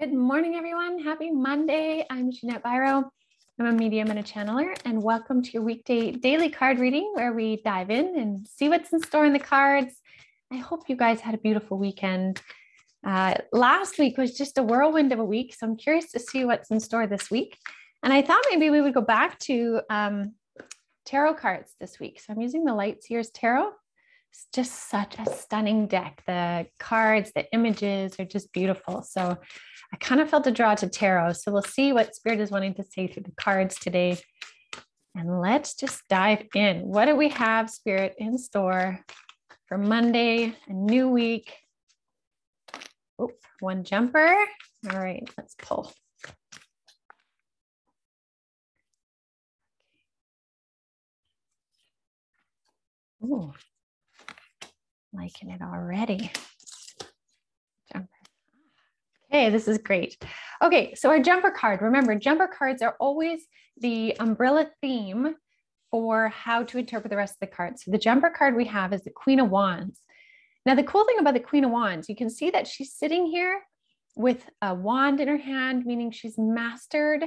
Good morning, everyone. Happy Monday. I'm Ginette Biro. I'm a medium and a channeler, and welcome to your weekday daily card reading where we dive in and see what's in store in the cards. I hope you guys had a beautiful weekend. Last week was just a whirlwind of a week, so I'm curious to see what's in store this week. And I thought maybe we would go back to tarot cards this week. So I'm using the Lightseer's tarot. It's just such a stunning deck. The cards, the images are just beautiful. So I kind of felt a draw to tarot. So we'll see what Spirit is wanting to say through the cards today. And let's just dive in. What do we have, Spirit, in store for Monday, a new week? Oop, one jumper. All right, let's pull. Ooh, liking it already. Hey, this is great. Okay, so our jumper card, remember, jumper cards are always the umbrella theme for how to interpret the rest of the cards. So the jumper card we have is the Queen of Wands. Now, the cool thing about the Queen of Wands, you can see that she's sitting here with a wand in her hand, meaning she's mastered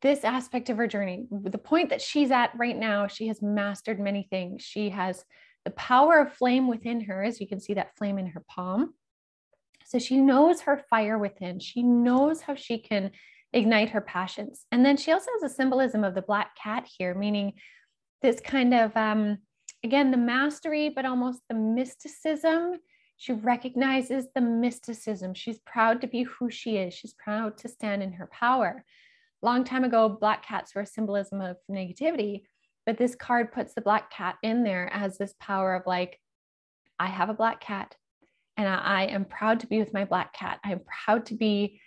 this aspect of her journey. The point that she's at right now, she has mastered many things. She has the power of flame within her, as you can see that flame in her palm. So she knows her fire within. She knows how she can ignite her passions. And then she also has a symbolism of the black cat here, meaning this kind of, again, the mastery, but almost the mysticism. She recognizes the mysticism. She's proud to be who she is. She's proud to stand in her power. Long time ago, black cats were a symbolism of negativity, but this card puts the black cat in there as this power of like, I have a black cat. And I am proud to be with my black cat. I'm proud to be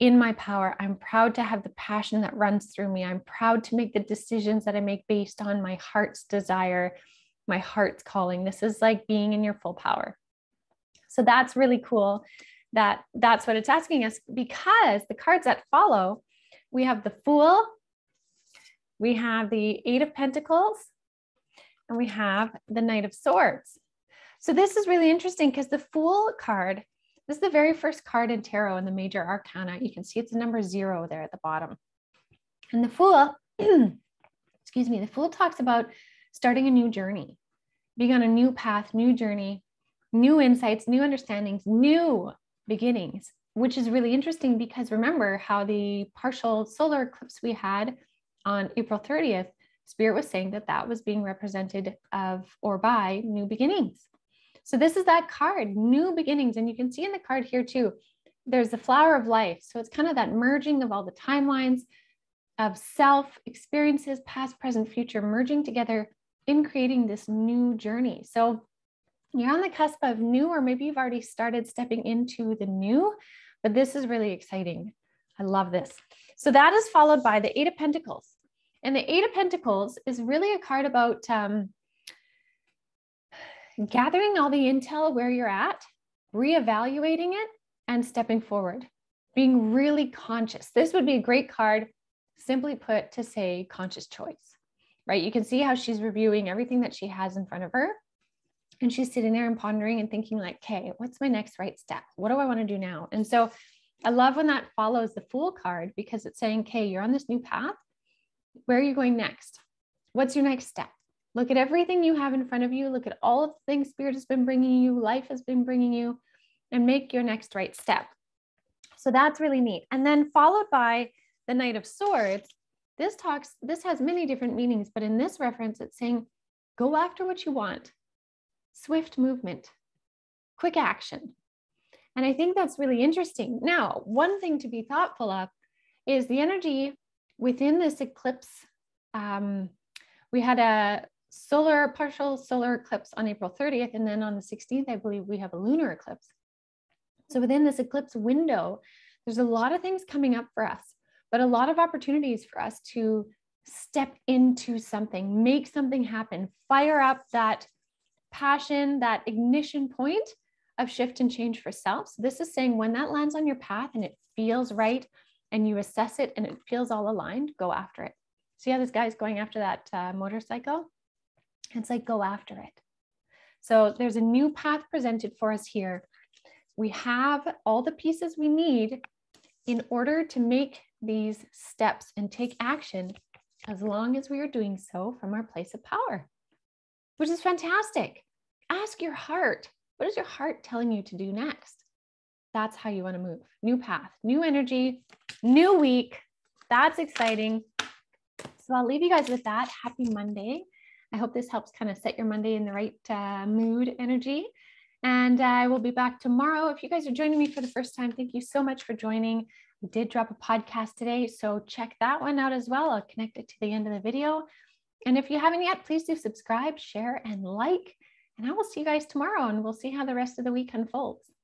in my power. I'm proud to have the passion that runs through me. I'm proud to make the decisions that I make based on my heart's desire, my heart's calling. This is like being in your full power. So that's really cool that that's what it's asking us, because the cards that follow, we have the Fool, we have the Eight of Pentacles, and we have the Knight of Swords. So this is really interesting because the Fool card, this is the very first card in tarot in the Major Arcana. You can see it's number 0 there at the bottom. And the Fool, excuse me, the Fool talks about starting a new journey, being on a new path, new journey, new insights, new understandings, new beginnings, which is really interesting because remember how the partial solar eclipse we had on April 30th, Spirit was saying that that was being represented of or by new beginnings. So this is that card, new beginnings. And you can see in the card here too, there's the flower of life. So it's kind of that merging of all the timelines of self experiences, past, present, future, merging together in creating this new journey. So you're on the cusp of new, or maybe you've already started stepping into the new, but this is really exciting. I love this. So that is followed by the Eight of Pentacles. And the Eight of Pentacles is really a card about, gathering all the intel where you're at, reevaluating it, and stepping forward, being really conscious. This would be a great card, simply put, to say conscious choice, right? You can see how she's reviewing everything that she has in front of her. And she's sitting there and pondering and thinking like, okay, what's my next right step? What do I want to do now? And so I love when that follows the Fool card, because it's saying, okay, you're on this new path. Where are you going next? What's your next step? Look at everything you have in front of you. Look at all of the things Spirit has been bringing you, life has been bringing you, and make your next right step. So that's really neat. And then followed by the Knight of Swords. This has many different meanings, but in this reference, it's saying, go after what you want, swift movement, quick action. And I think that's really interesting. Now, one thing to be thoughtful of is the energy within this eclipse. We had a partial solar eclipse on April 30th. And then on the 16th, I believe we have a lunar eclipse. So within this eclipse window, there's a lot of things coming up for us, but a lot of opportunities for us to step into something, make something happen, fire up that passion, that ignition point of shift and change for self. So this is saying when that lands on your path and it feels right and you assess it and it feels all aligned, go after it. See how this guy's going after that motorcycle? It's like, go after it. So there's a new path presented for us here. We have all the pieces we need in order to make these steps and take action, as long as we are doing so from our place of power, which is fantastic. Ask your heart, what is your heart telling you to do next? That's how you want to move. New path, new energy, new week. That's exciting. So I'll leave you guys with that. Happy Monday. I hope this helps kind of set your Monday in the right mood energy. And I will be back tomorrow. If you guys are joining me for the first time, thank you so much for joining. We did drop a podcast today, so check that one out as well. I'll connect it to the end of the video. And if you haven't yet, please do subscribe, share, and like. And I will see you guys tomorrow, and we'll see how the rest of the week unfolds.